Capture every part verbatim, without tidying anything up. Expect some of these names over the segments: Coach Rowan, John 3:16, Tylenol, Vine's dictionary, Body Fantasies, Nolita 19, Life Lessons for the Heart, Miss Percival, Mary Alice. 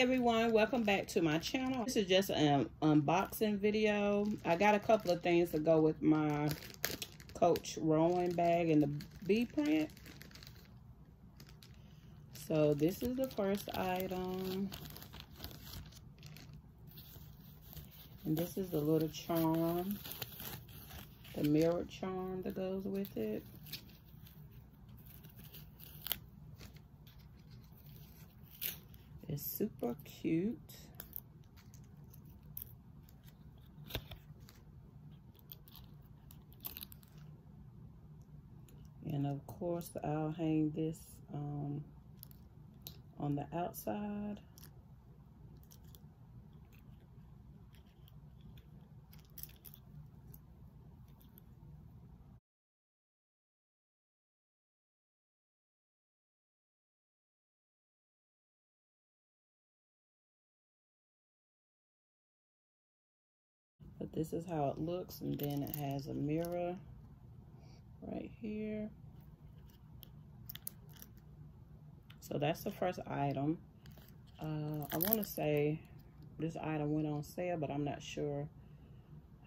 everyone, welcome back to my channel. This is just an unboxing video. I got a couple of things to go with my Coach Rowan bag in the bee print. So this is the first item, and this is the little charm, the mirror charm that goes with it. It's super cute. And of course, I'll hang this um, on the outside. But this is how it looks, and then it has a mirror right here. So that's the first item. Uh, I want to say this item went on sale, but I'm not sure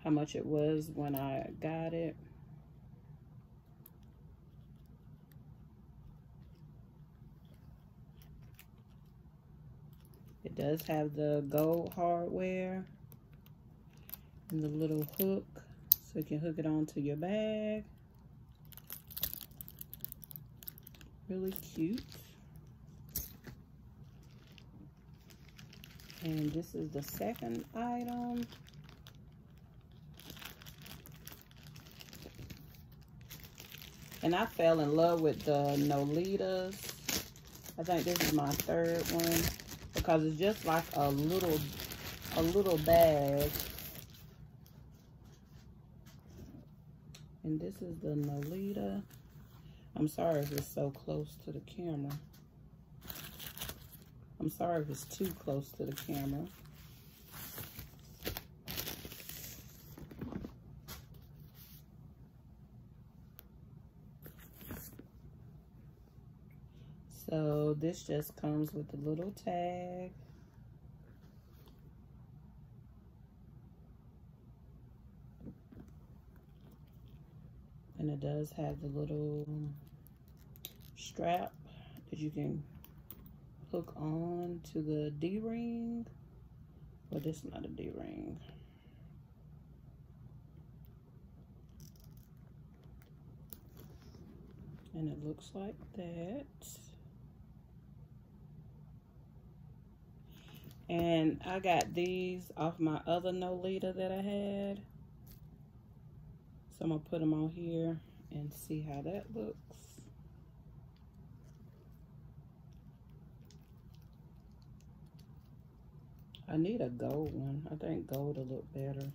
how much it was when I got it. It does have the gold hardware. And the little hook, so you can hook it onto your bag. Really cute. And this is the second item. And I fell in love with the Nolitas. I think this is my third one because it's just like a little, a little bag. And this is the Nolita. I'm sorry if it's so close to the camera. I'm sorry if it's too close to the camera. So this just comes with a little tag. And it does have the little strap that you can hook on to the D-ring. Well, this is not a D-ring. And it looks like that. And I got these off my other Nolita that I had. So I'm going to put them on here and see how that looks. I need a gold one. I think gold will look better.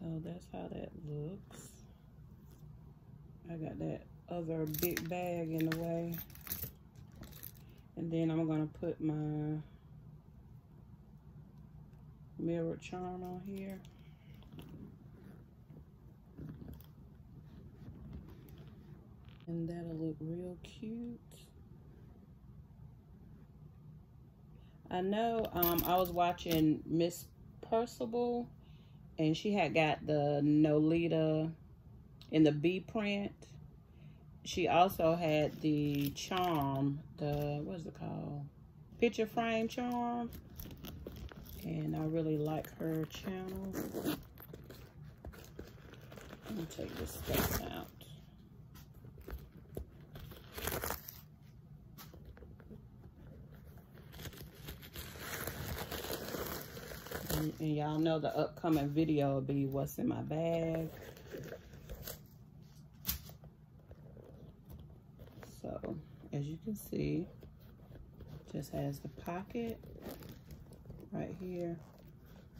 So that's how that looks. I got that other big bag in the way. And then I'm going to put my mirror charm on here. And that'll look real cute. I know um, I was watching Miss Percival, and she had got the Nolita in the bee print. She also had the charm, the, what's it called? Picture frame charm. And I really like her channel. Let me take this space out. And, and y'all know the upcoming video will be what's in my bag. So, as you can see, just has the pocket right here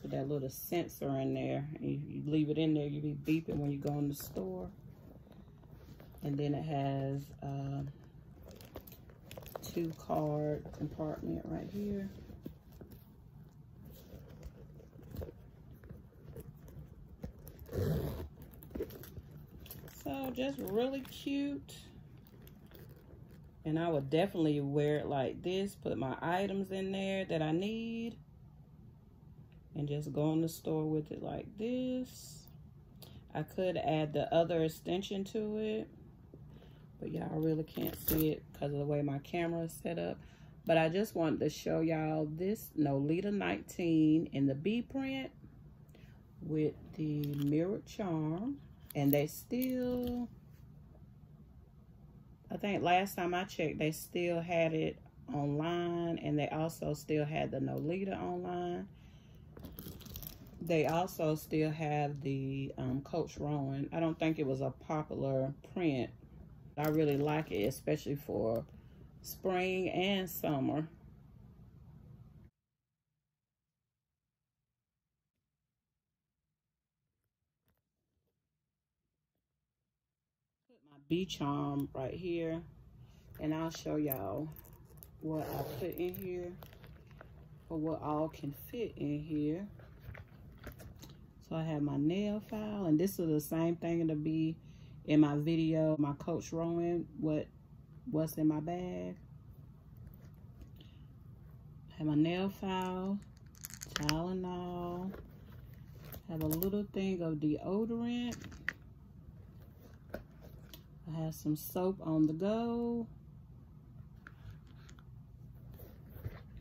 with that little sensor in there. And you, you leave it in there, you be beeping when you go in the store. And then it has uh, two card compartment right here. So know, just really cute. And I would definitely wear it like this, put my items in there that I need, and just go in the store with it like this. I could add the other extension to it, but y'all really can't see it because of the way my camera is set up. But I just wanted to show y'all this Nolita nineteen in the B print with the mirrored charm. And they still, I think last time I checked, they still had it online, and they also still had the Nolita online. They also still have the um, Coach Rowan. I don't think it was a popular print. I really like it, especially for spring and summer. Put my bee charm right here, and I'll show y'all what I put in here or what all can fit in here. So I have my nail file, and this is the same thing it'll be in my video, my Coach Rowan, what what's in my bag. I have my nail file, Tylenol, have a little thing of deodorant, I have some soap on the go,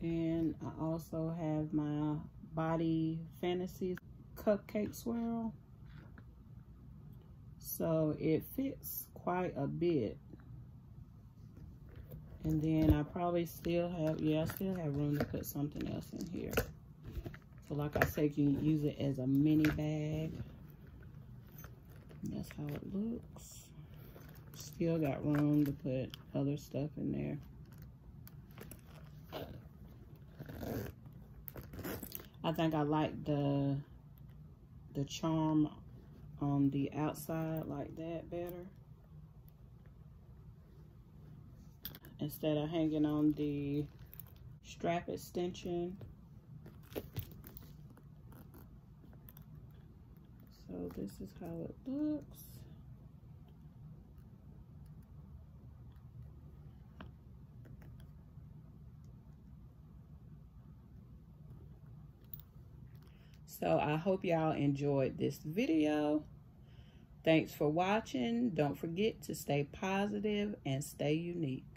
and I also have my Body Fantasies cupcake swirl. So it fits quite a bit. And then I probably still have, yeah, I still have room to put something else in here. So like I said, you can use it as a mini bag. And that's how it looks. Still got room to put other stuff in there. I think I like the the charm on the outside like that better, instead of hanging on the strap extension. So this is how it looks. So I hope y'all enjoyed this video. Thanks for watching. Don't forget to stay positive and stay unique.